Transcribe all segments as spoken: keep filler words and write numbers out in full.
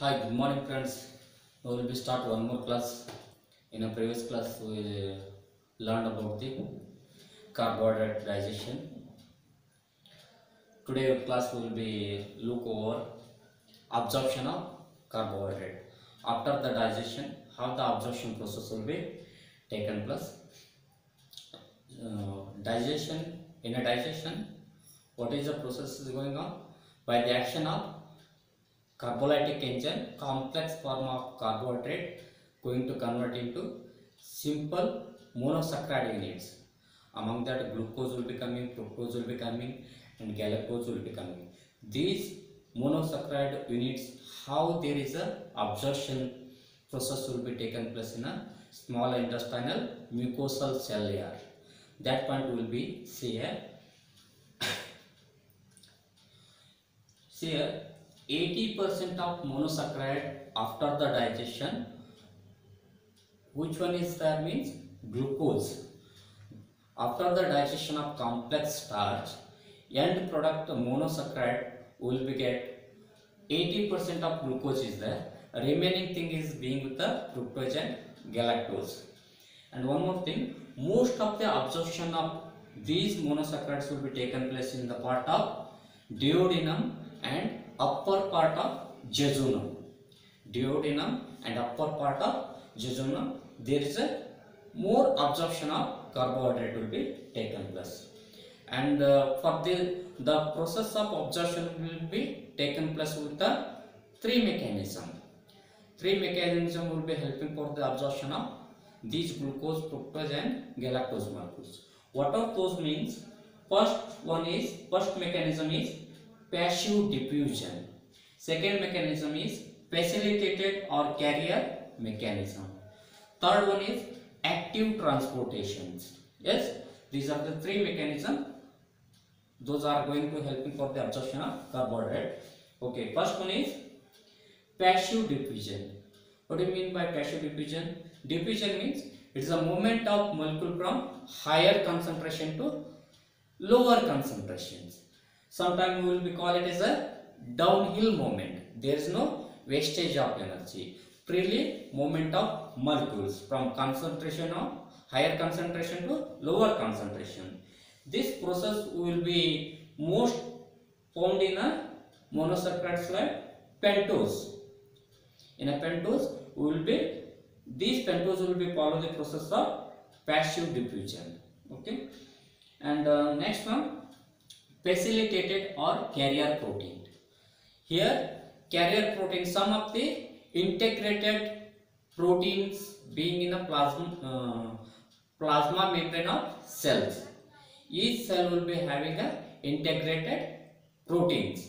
Hi, good morning friends. We will be start one more class. In a previous class we learned about the carbohydrate digestion. Today class we will be look over absorption of carbohydrate. After the digestion, how the absorption process will be taken place. Uh, digestion in a digestion, what is the process is going on? By the action of carbolytic engine, complex form of carbohydrate going to convert into simple monosaccharide units. Among that, glucose will be coming, fructose will be coming, and galactose will be coming. These monosaccharide units, how there is a absorption process will be taken place in a small intestinal mucosal cell layer. That point will be see here. See here, eighty percent of monosaccharide after the digestion. Which one is there means glucose. After the digestion of complex starch, end product monosaccharide will be get eighty percent of glucose is there. Remaining thing is being with the fructose and galactose. And one more thing, most of the absorption of these monosaccharides will be taken place in the part of duodenum and upper part of jejunum. Duodenum and upper part of jejunum, there is a more absorption of carbohydrate will be taken place. And uh, for the, the process of absorption will be taken place with the three mechanism. Three mechanism will be helping for the absorption of these glucose, fructose and galactose molecules. What are those means? First one is, first mechanism is passive diffusion. Second mechanism is facilitated or carrier mechanism. Third one is active transportations. Yes, these are the three mechanisms. Those are going to help for the absorption of carbohydrate. Okay, first one is passive diffusion. What do you mean by passive diffusion? Diffusion means it is a movement of molecule from higher concentration to lower concentrations. Sometimes we will be call it as a downhill movement. There is no wastage of energy. Freely movement of molecules from concentration of higher concentration to lower concentration. This process will be most found in a monosaccharide like pentose. In a pentose, we will be these pentose will be follow the process of passive diffusion. Okay, and uh, next one, facilitated or carrier protein. Here, carrier protein, some of the integrated proteins being in the plasma uh, plasma membrane of cells. Each cell will be having a integrated proteins.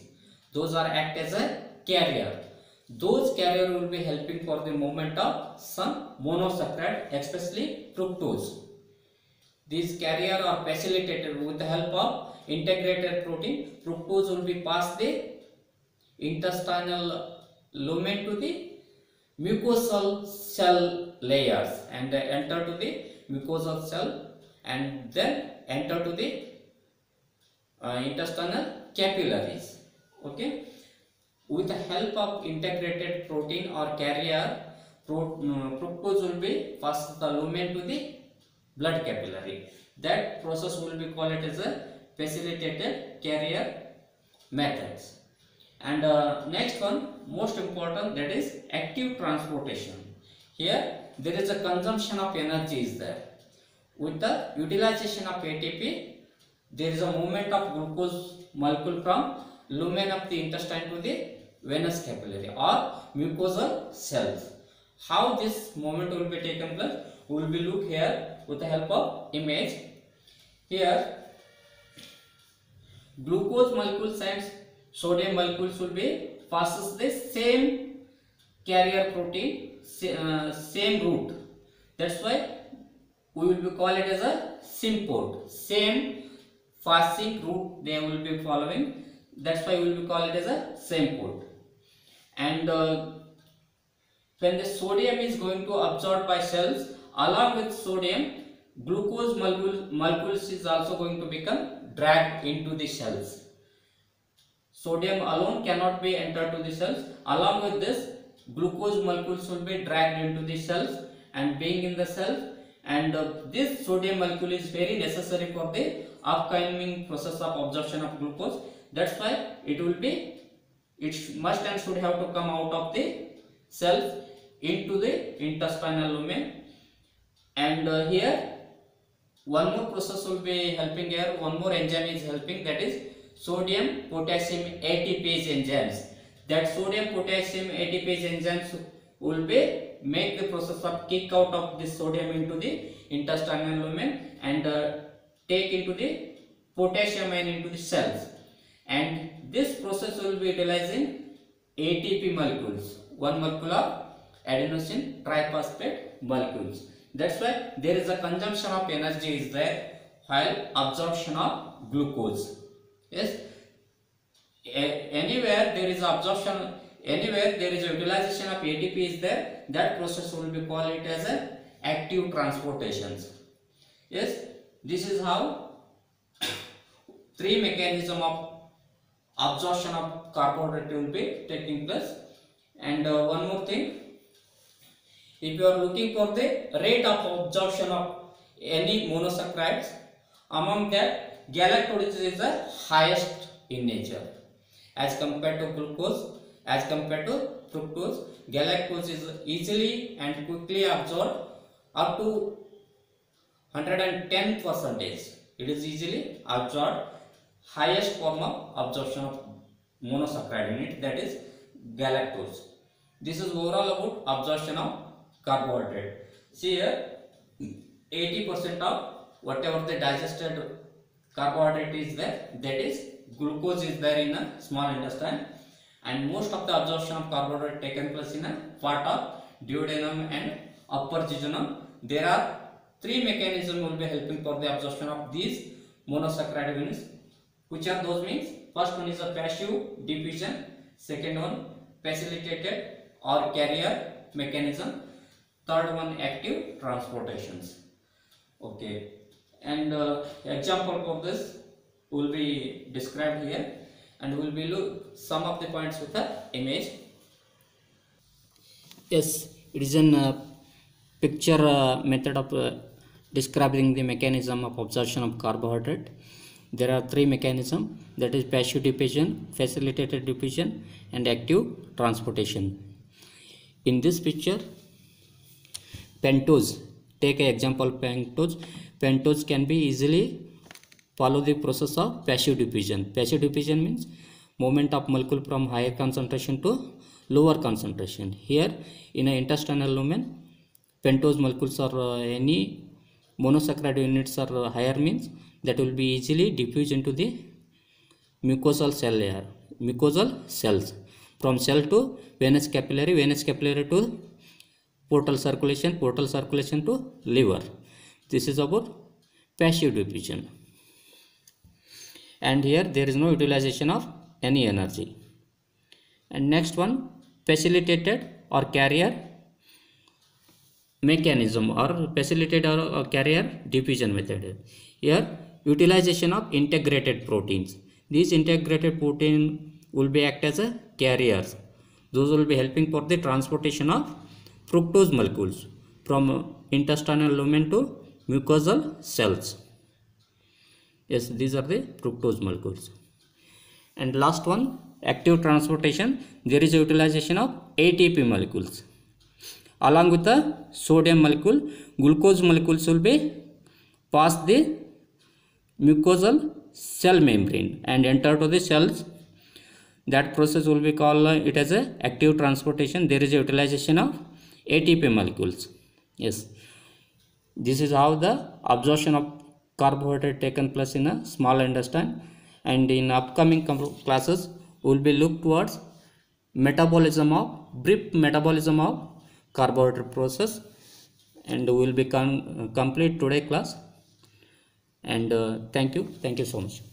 Those are act as a carrier. Those carrier will be helping for the movement of some monosaccharide, especially fructose. These carrier are facilitated with the help of integrated protein. Fructose will be passed the intestinal lumen to the mucosal cell layers and enter to the mucosal cell and then enter to the uh, intestinal capillaries. Okay. With the help of integrated protein or carrier, fructose will be passed the lumen to the blood capillary. That process will be called it as a facilitated carrier methods. And uh, next one, most important, that is active transportation. Here there is a consumption of energy is there. With the utilization of A T P, there is a movement of glucose molecule from lumen of the intestine to the venous capillary or mucosal cells. How this movement will be taken place? We will be look here with the help of image. Here glucose molecules and sodium molecules will be passes the same carrier protein, same route. That's why we will be call it as a symport. Same passing route they will be following. That's why we will be call it as a symport. And uh, when the sodium is going to absorb by cells, along with sodium, glucose molecule, molecules is also going to become dragged into the cells. Sodium alone cannot be entered to the cells. Along with this, glucose molecules should be dragged into the cells and being in the cells, and uh, this sodium molecule is very necessary for the upcoming process of absorption of glucose. That's why it will be, it must and should have to come out of the cells into the intestinal lumen. And uh, here one more process will be helping here, one more enzyme is helping, that is sodium potassium ATPase enzymes. That sodium potassium ATPase enzymes will be make the process of kick out of this sodium into the intestinal lumen and uh, take into the potassium and into the cells, and this process will be utilizing A T P molecules, one molecule of adenosine triphosphate molecules. That's why there is a consumption of energy is there while absorption of glucose. Yes, anywhere there is absorption, anywhere there is utilization of A T P is there, that process will be called it as a active transportations. Yes, this is how three mechanism of absorption of carbohydrate will be taking place. And uh, one more thing, if you are looking for the rate of absorption of any monosaccharides, among that galactose is the highest in nature as compared to glucose. As compared to fructose, galactose is easily and quickly absorbed up to one hundred ten percent. It is easily absorbed, highest form of absorption of monosaccharide unit, that is galactose. This is overall about absorption of carbohydrate. See here, eighty percent of whatever the digested carbohydrate is there, that is glucose is there in a small intestine. And most of the absorption of carbohydrate taken place in a part of duodenum and upper jejunum. There are three mechanisms will be helping for the absorption of these monosaccharide units. Which are those means? First one is a passive diffusion, second one facilitated or carrier mechanism, third one active transportations. Okay, and uh, example of this will be described here. And we will be look some of the points with the image. Yes, it is an uh, picture uh, method of uh, describing the mechanism of absorption of carbohydrate. There are three mechanisms, that is passive diffusion, facilitated diffusion and active transportation. In this picture, pentose, take an example pentose. Pentose can be easily follow the process of passive diffusion. Passive diffusion means movement of molecule from higher concentration to lower concentration. Here in an intestinal lumen, pentose molecules or uh, any monosaccharide units are uh, higher means that will be easily diffused into the mucosal cell layer, mucosal cells. From cell to venous capillary, venous capillary to portal circulation, portal circulation to liver. This is about passive diffusion. And here there is no utilization of any energy. And next one, facilitated or carrier mechanism or facilitated or carrier diffusion method. Here utilization of integrated proteins. These integrated protein will be act as a carriers. Those will be helping for the transportation of fructose molecules from intestinal lumen to mucosal cells. Yes, these are the fructose molecules. And last one, active transportation. There is a utilization of A T P molecules. Along with the sodium molecule, glucose molecules will be past the mucosal cell membrane and enter to the cells. That process will be called it as a active transportation. There is a utilization of A T P molecules. Yes, this is how the absorption of carbohydrate taken place in a small intestine. And in upcoming classes we will be look towards metabolism of brief metabolism of carbohydrate process, and we will be com complete today class. And uh, thank you thank you so much.